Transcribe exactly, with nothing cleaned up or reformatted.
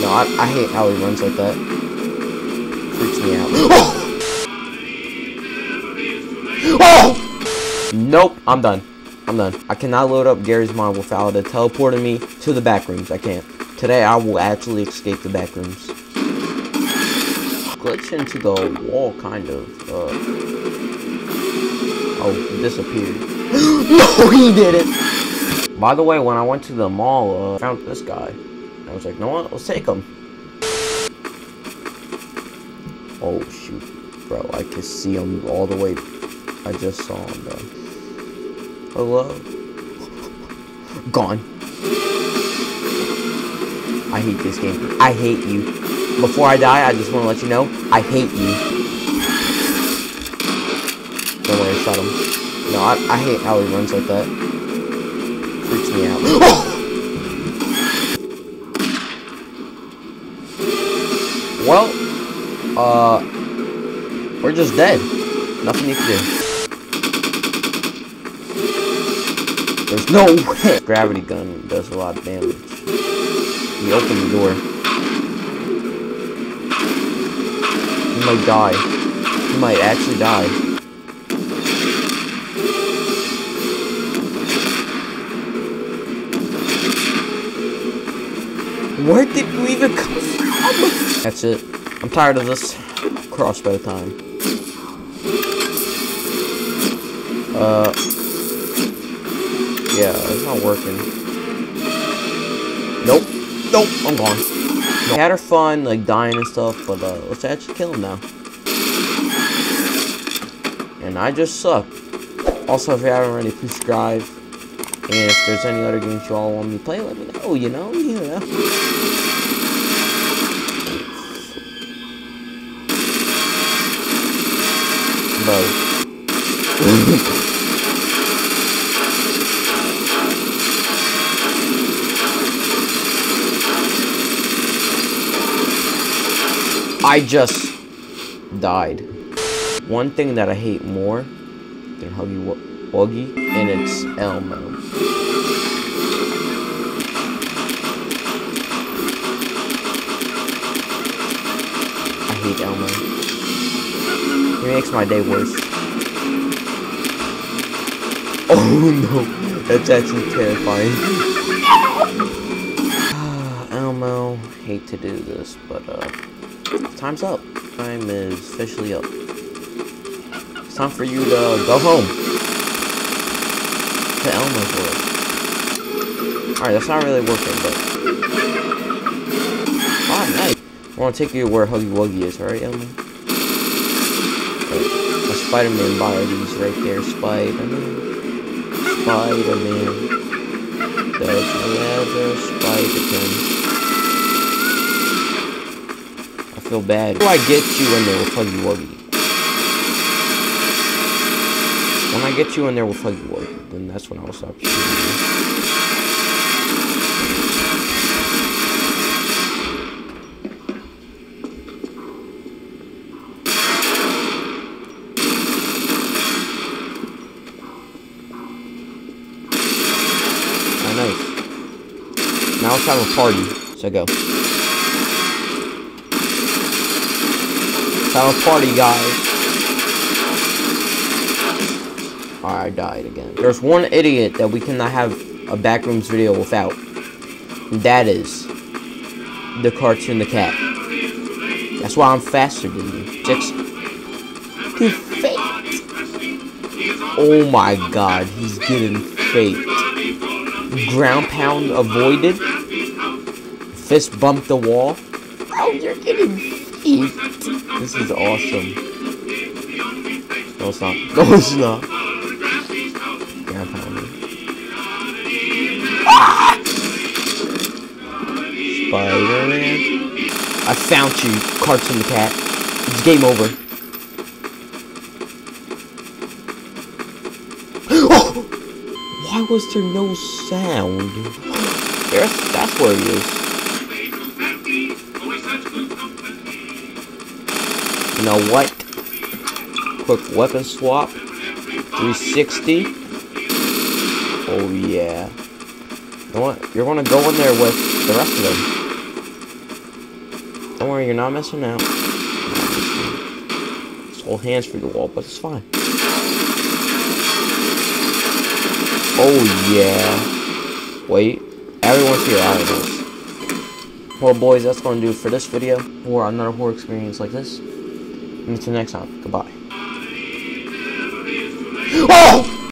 No, I, I hate how he runs like that. Freaks me out. Oh! Oh! Nope, I'm done. I'm done. I cannot load up Gary's mod without it teleporting me to the backrooms. I can't. Today, I will actually escape the backrooms. Glitch into the wall, kind of. Uh, oh, he disappeared. No, he didn't! By the way, when I went to the mall, uh, I found this guy. I was like, no one, let's take him. Oh, shoot. Bro, I could see him all the way. I just saw him, bro. Hello? Gone. I hate this game. I hate you. Before I die, I just want to let you know, I hate you. Don't worry, I shot him. No, I, I hate how he runs like that. Freaks me out. Oh! Well, uh, we're just dead. Nothing you can do. There's no way. Gravity gun does a lot of damage. You open the door. You might die. You might actually die. Where did you even come from? That's it. I'm tired of this crossbow time. Uh, yeah, it's not working. Nope, nope, I'm gone. I had her fun, like dying and stuff, but uh, let's actually kill him now. And I just suck. Also, if you haven't already, please subscribe. And if there's any other games you all want me to play, let me know. You know, yeah. Bro. I just died. One thing that I hate more than Huggy Wuggy, and it's Elmo. I hate Elmo. It makes my day worse. Oh no, that's actually terrifying. Elmo, hate to do this, but uh, time's up. Time is officially up. It's time for you to go home to Elmo's world. All right, that's not really working, but all right, I want to take you where Huggy Wuggy is. All right, Elmo. A Spider-Man body's right there. Spider-Man. Spider-Man. There's another Spider-Man. I feel bad. How do I get you in there with Huggy Wuggy? When I get you in there with Huggy Wuggy, then that's when I'll stop shooting you. Now it's time for a party, so go. Time for a party, guys. Alright, I died again. There's one idiot that we cannot have a backrooms video without. And that is the Cartoon the Cat. That's why I'm faster than you. Six. Dude, faked. Oh my god, he's getting faked. Ground pound avoided. Fist bumped the wall. Bro, you're getting feet. This is awesome. No, it's not. No, it's not. Ground pounded. Ah! Spider-Man. I found you, Cartoon Cat. It's game over. Oh! Why was there no sound? There's, that's where he is. You know what? Quick weapon swap. three sixty. Oh yeah. You know what? You're gonna go in there with the rest of them. Don't worry, you're not messing out. It's all hands through the wall, but it's fine. Oh, yeah. Wait. Everyone's here out of this. Well, boys, that's going to do it for this video. Or another horror experience like this. And until next time, goodbye. Oh!